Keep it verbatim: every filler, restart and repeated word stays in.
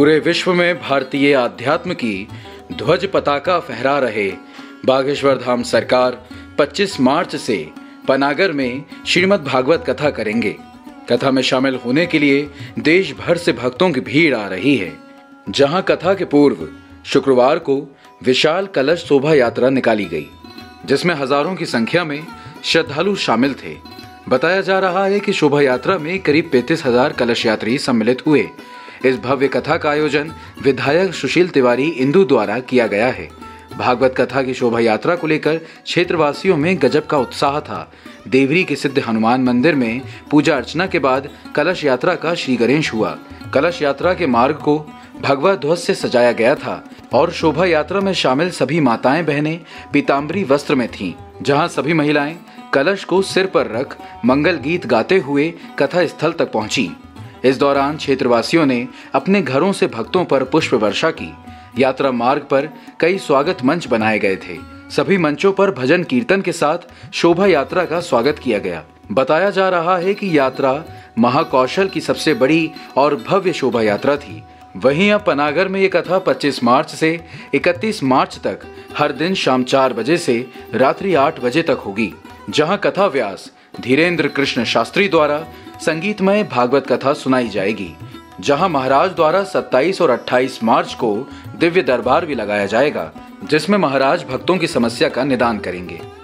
पूरे विश्व में भारतीय आध्यात्म की ध्वज पताका फहरा रहे बागेश्वर धाम सरकार पच्चीस मार्च से पनागर में श्रीमद् भागवत कथा करेंगे। कथा में शामिल होने के लिए देश भर से भक्तों की भीड़ आ रही है, जहां कथा के पूर्व शुक्रवार को विशाल कलश शोभा यात्रा निकाली गई, जिसमें हजारों की संख्या में श्रद्धालु शामिल थे। बताया जा रहा है कि शोभा यात्रा में करीब पैंतीस हजार कलश यात्री सम्मिलित हुए। इस भव्य कथा का आयोजन विधायक सुशील तिवारी इंदु द्वारा किया गया है। भागवत कथा की शोभा यात्रा को लेकर क्षेत्रवासियों में गजब का उत्साह था। देवरी के सिद्ध हनुमान मंदिर में पूजा अर्चना के बाद कलश यात्रा का श्री गणेश हुआ। कलश यात्रा के मार्ग को भगवा ध्वज से सजाया गया था और शोभा यात्रा में शामिल सभी माताएं बहनें पीताम्बरी वस्त्र में थीं, जहां सभी महिलाएं कलश को सिर पर रख मंगल गीत गाते हुए कथा स्थल तक पहुँची। इस दौरान क्षेत्रवासियों ने अपने घरों से भक्तों पर पुष्प वर्षा की। यात्रा मार्ग पर कई स्वागत मंच बनाए गए थे। सभी मंचों पर भजन कीर्तन के साथ शोभा यात्रा का स्वागत किया गया। बताया जा रहा है कि यात्रा महाकौशल की सबसे बड़ी और भव्य शोभा यात्रा थी। वहीं यहाँ पनागर में ये कथा पच्चीस मार्च से इकतीस मार्च तक हर दिन शाम चार बजे से रात्रि आठ बजे तक होगी, जहाँ कथा व्यास धीरेन्द्र कृष्ण शास्त्री द्वारा संगीतमय भागवत कथा सुनाई जाएगी, जहां महाराज द्वारा सत्ताईस और अट्ठाईस मार्च को दिव्य दरबार भी लगाया जाएगा, जिसमें महाराज भक्तों की समस्या का निदान करेंगे।